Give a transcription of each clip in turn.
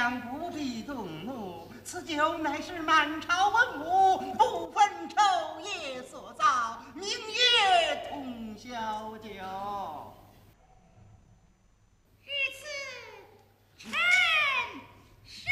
娘不必动怒，此酒乃是满朝文武不分昼夜所造，名曰通宵酒。至此，臣上。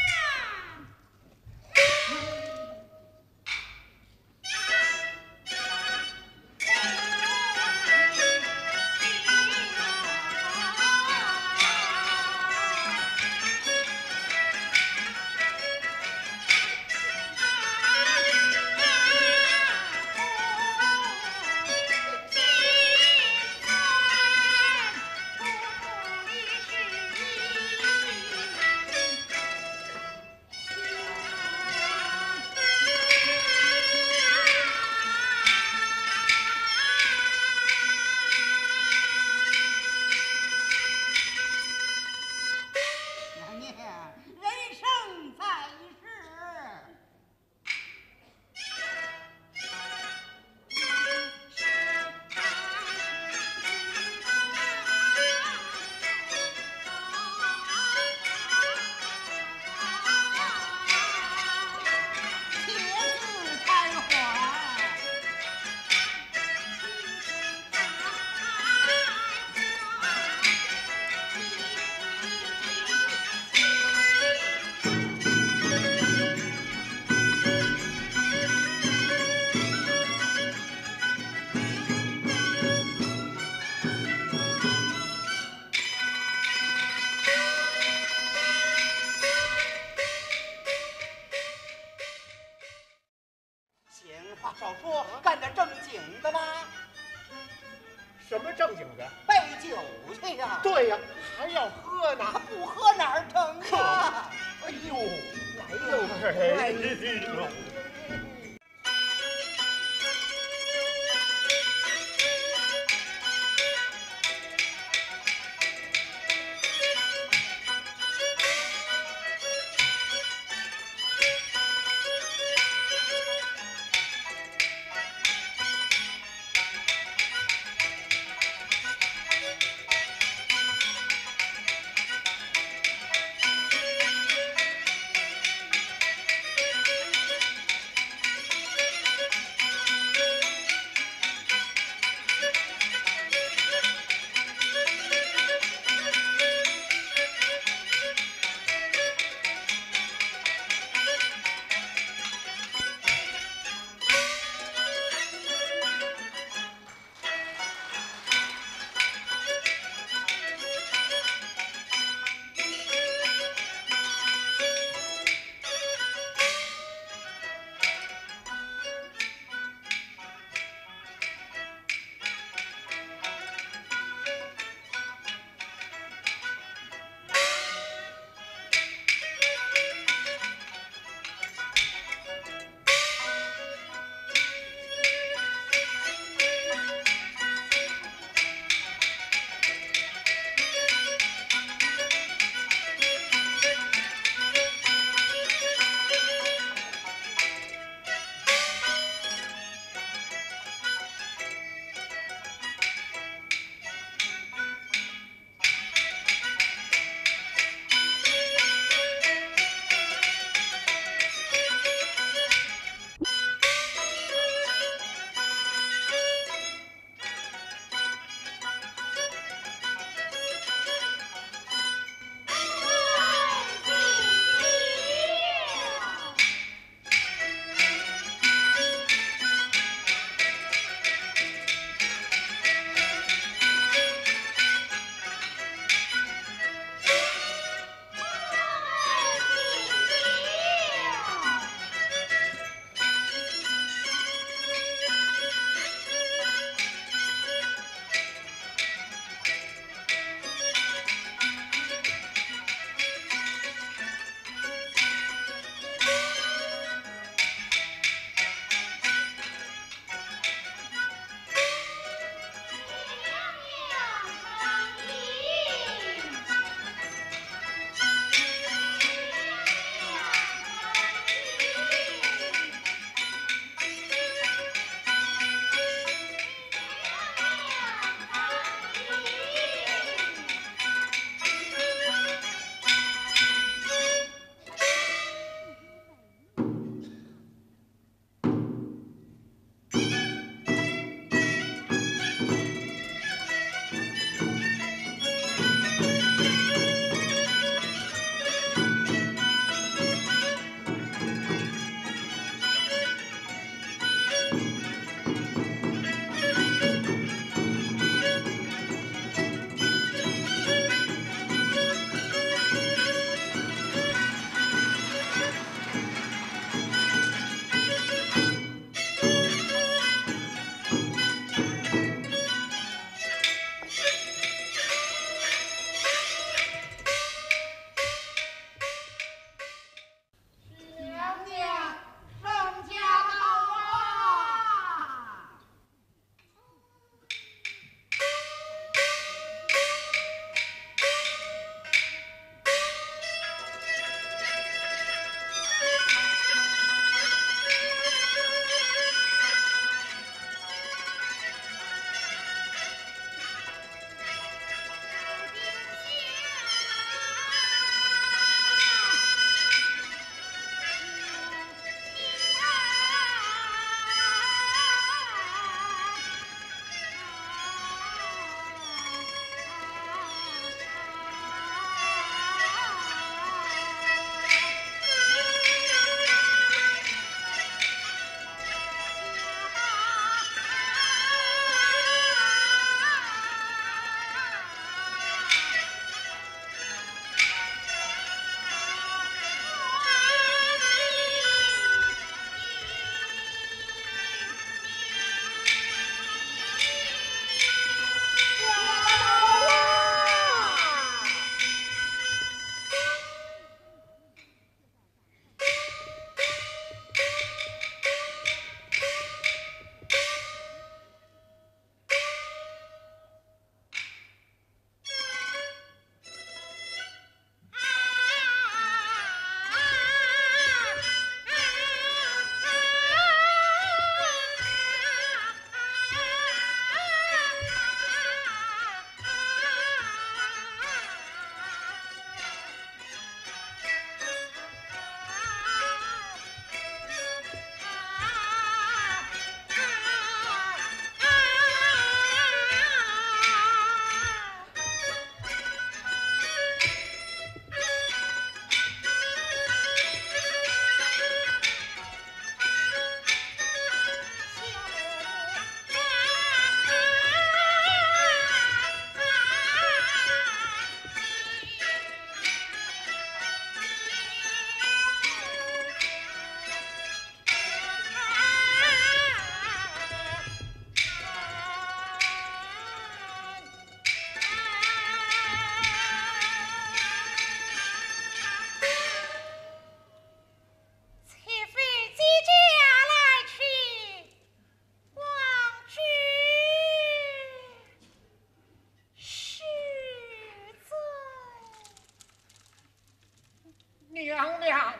娘娘，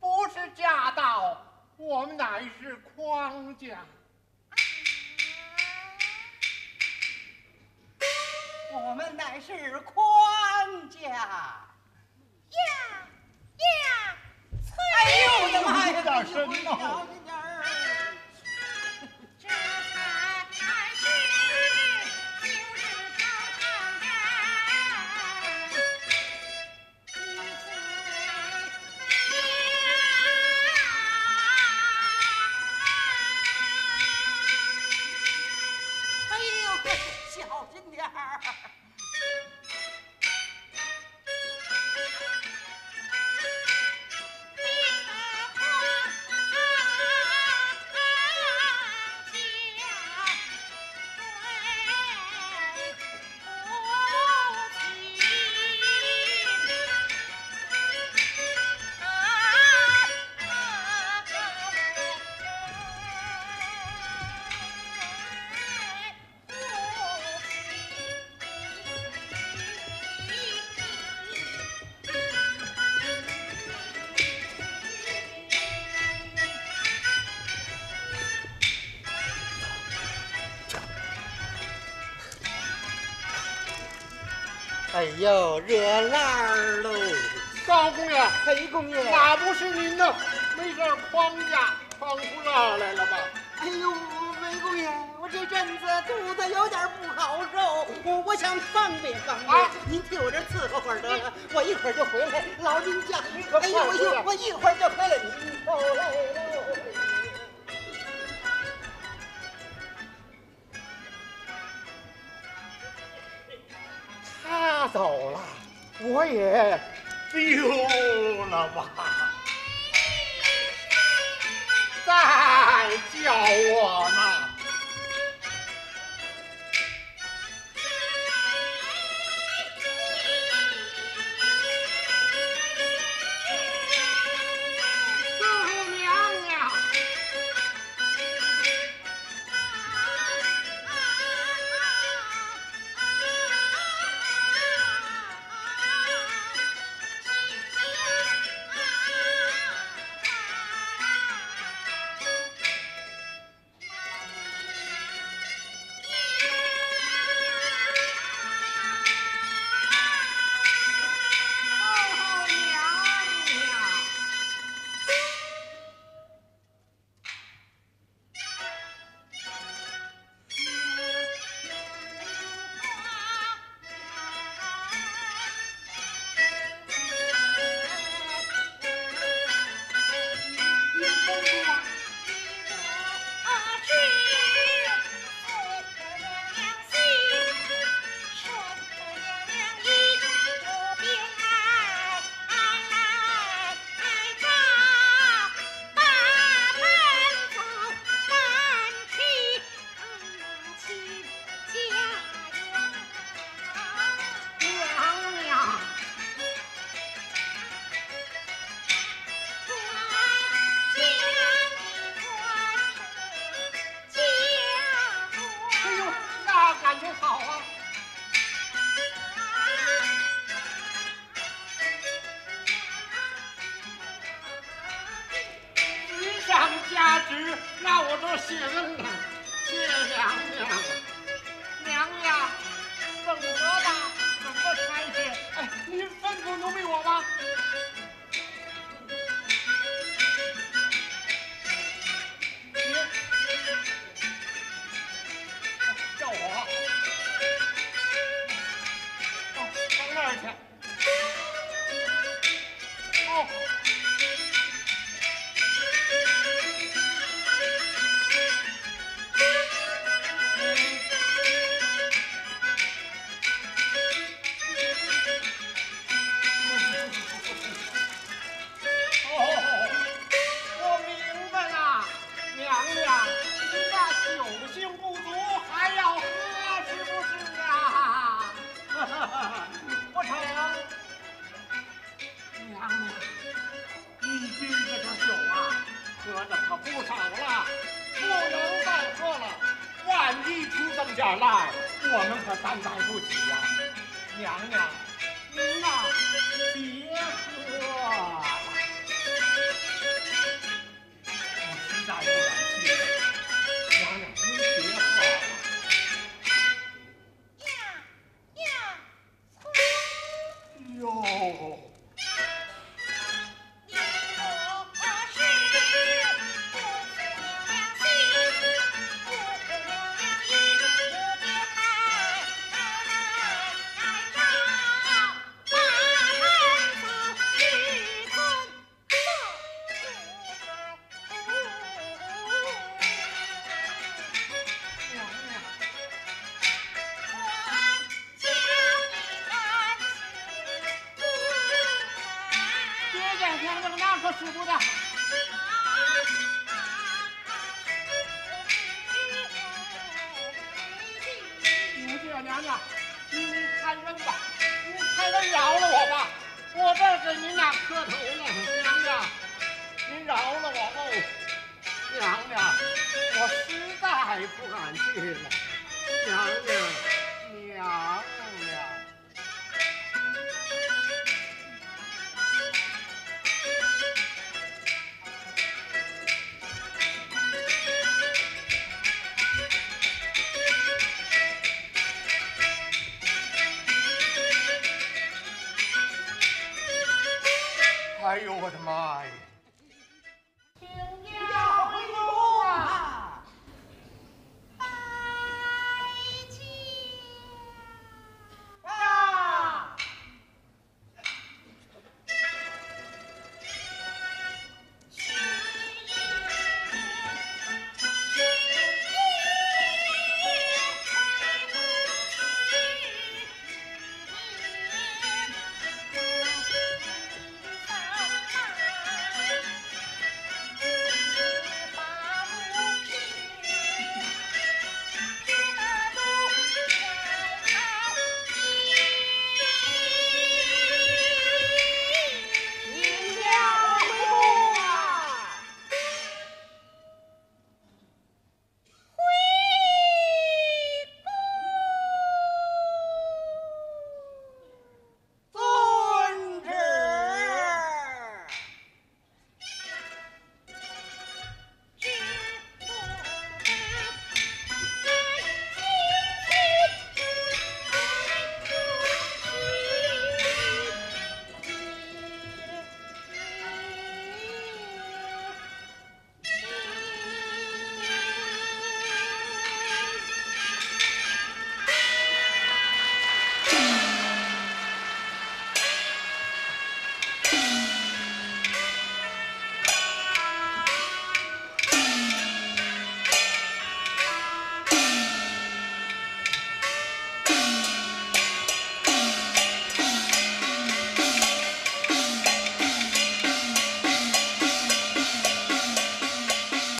不是家道，我们乃是匡家。我们乃是匡家呀！哎呦我的妈呀！大声闹！ 哎呦，热辣儿喽！高公爷，裴公爷，哪不是您呢？没事儿，框架框出辣来了吧？哎呦，裴公爷，我这阵子肚子有点不好受，我想方便方便，啊、您替我这伺候会儿得了。我一会儿就回来，老人家，哎呦，我一会儿就回来，您受累了。 他走了，我也丢了吧？再叫我呢？四位娘娘，娘娘，您呐，别喝。爹在天上那可舒服的。你们这老娘娘，您开恩吧，您开恩饶了我吧，我这给您俩磕头呢。娘娘，您饶了我哦。娘娘，我实在不敢去了。娘娘，娘娘。 哎呦我的妈呀！